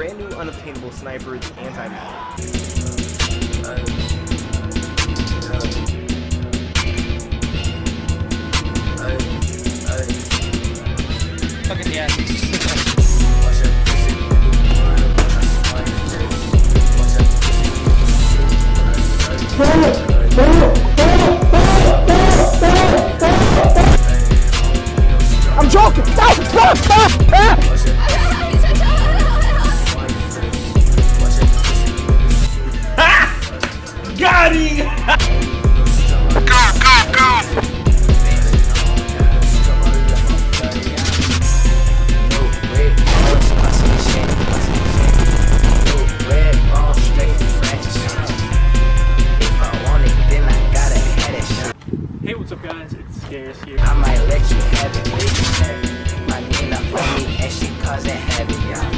brand new unobtainable sniper, the antimatter. Fucking yeah. I'm joking! Ha! Got him! What's up, guys? It's Scarce here. I might let you have it, baby. My Nina for me, and she causing havoc, y'all.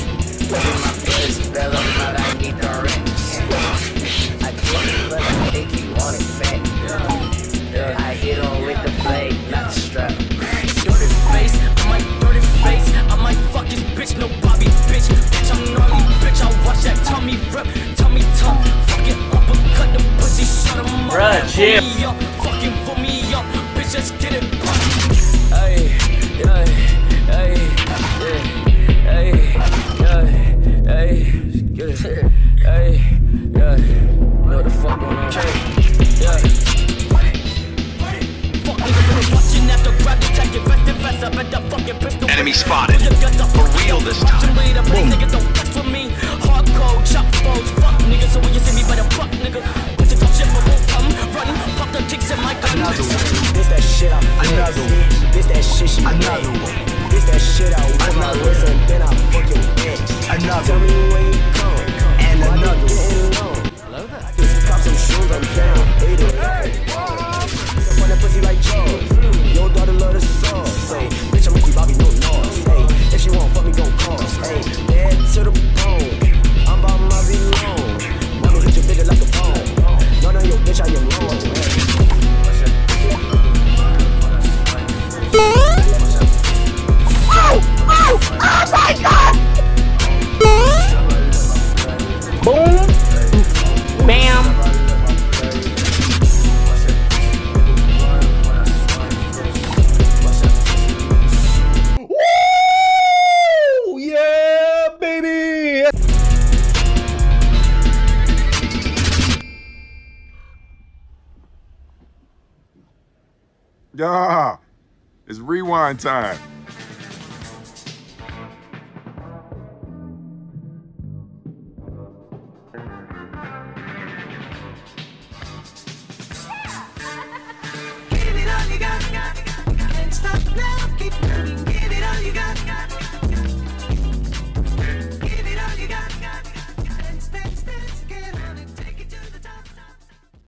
With my first bell up, but I need the wrench. I told you, but I think you want it back. Yeah. I hit on with the blade, not the strap. Dirty face, I might dirty face. I might fuck his bitch, no Bobby, bitch. Bitch, I'm gnarly, bitch. I watch that tummy rip, tummy tuck. Fuck it up, I cut the pussy, shut him up. Bruh, Jim. Just get it, ay, ay, ay, ay, ay, ay, just get it, ay, ay, what the fuck going on? Yeah, fuck niggas watching after grab the tech, invest in fast, I bet that fucking pistol. Enemy spotted, for real this time. Boom. Niggas don't fuck with me, hardcore, chop phones, fuck niggas, so when you see me better fuck nigga. Put your top shit, but won't come running, pop the kicks in my gun. Another one. This that shit she made. Another one. This that shit I want my wrist and then I fuck your bitch. Another. Tell me where you come. And another one. Hello there. I just pop some shoes, I'm down. Eat it. Hey, I want that pussy like Jaws. Your daughter love the sauce. Hey, bitch, I'm Ricky Bobby, no loss. Hey, if she won't fuck me, gon' cost. Hey, dead to the bone. I'm about my V-Long. Mama hit your nigga like a phone. None of your bitch, I am wrong. Yeah, it's rewind time. Give it all you got, can't stop now, keep